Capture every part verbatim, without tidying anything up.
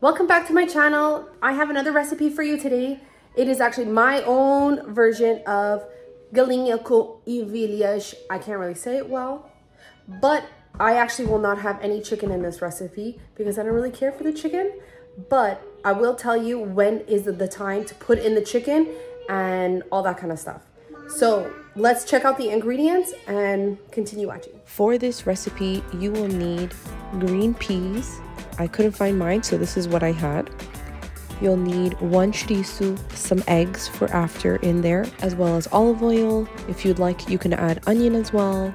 Welcome back to my channel. I have another recipe for you today. It is actually my own version of Galinha com Ervilhas. I can't really say it well, but I actually will not have any chicken in this recipe because I don't really care for the chicken, but I will tell you when is the time to put in the chicken and all that kind of stuff. So let's check out the ingredients and continue watching. For this recipe, you will need green peas. I couldn't find mine, so this is what I had. You'll need one chouriço, some eggs for after in there, as well as olive oil. If you'd like, you can add onion as well.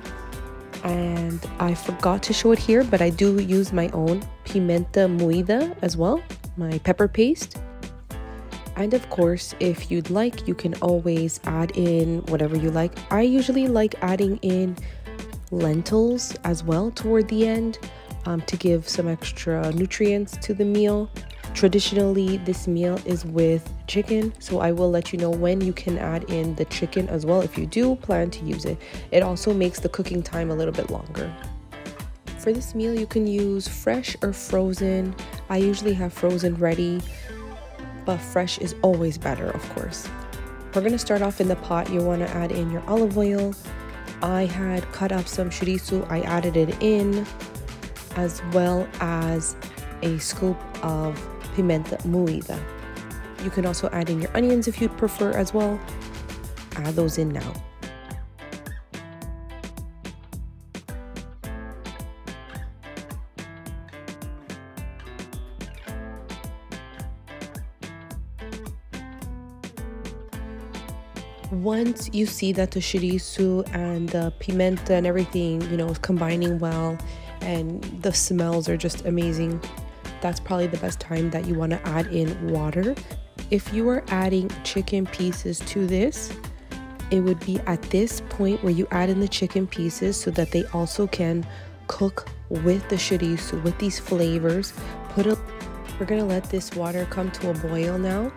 And I forgot to show it here, but I do use my own pimenta moída as well, my pepper paste. And of course, if you'd like, you can always add in whatever you like. I usually like adding in lentils as well toward the end um, to give some extra nutrients to the meal. Traditionally, this meal is with chicken, so I will let you know when you can add in the chicken as well if you do plan to use it. It also makes the cooking time a little bit longer. For this meal, you can use fresh or frozen. I usually have frozen ready, but fresh is always better, of course. We're gonna start off in the pot. You wanna add in your olive oil. I had cut up some chouriço. I added it in, as well as a scoop of pimenta moída. You can also add in your onions if you'd prefer as well. Add those in now. Once you see that the chouriço and the pimenta and everything, you know, is combining well and the smells are just amazing, that's probably the best time that you want to add in water. If you are adding chicken pieces to this, it would be at this point where you add in the chicken pieces so that they also can cook with the chouriço, with these flavors. Put a, we're gonna let this water come to a boil now,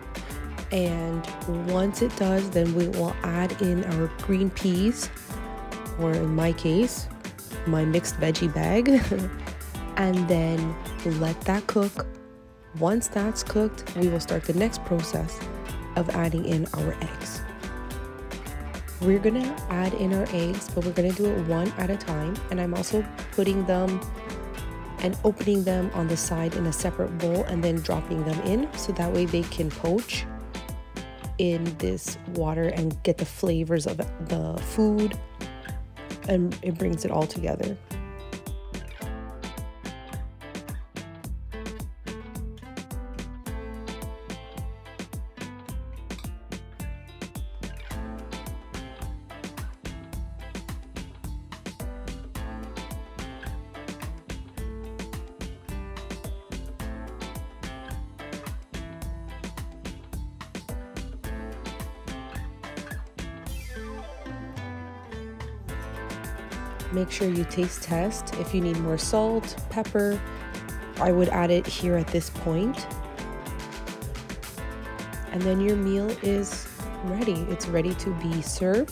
and once it does, then we will add in our green peas, or in my case, my mixed veggie bag. And then let that cook. Once that's cooked, we will start the next process of adding in our eggs. We're gonna add in our eggs, but we're gonna do it one at a time. And I'm also putting them and opening them on the side in a separate bowl and then dropping them in, so that way they can poach in this water and get the flavors of the food, and it brings it all together. Make sure you taste test if you need more salt, pepper. I would add it here at this point. And then your meal is ready. It's ready to be served.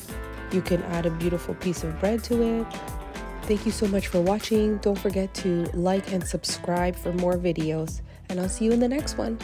You can add a beautiful piece of bread to it. Thank you so much for watching. Don't forget to like and subscribe for more videos, and I'll see you in the next one.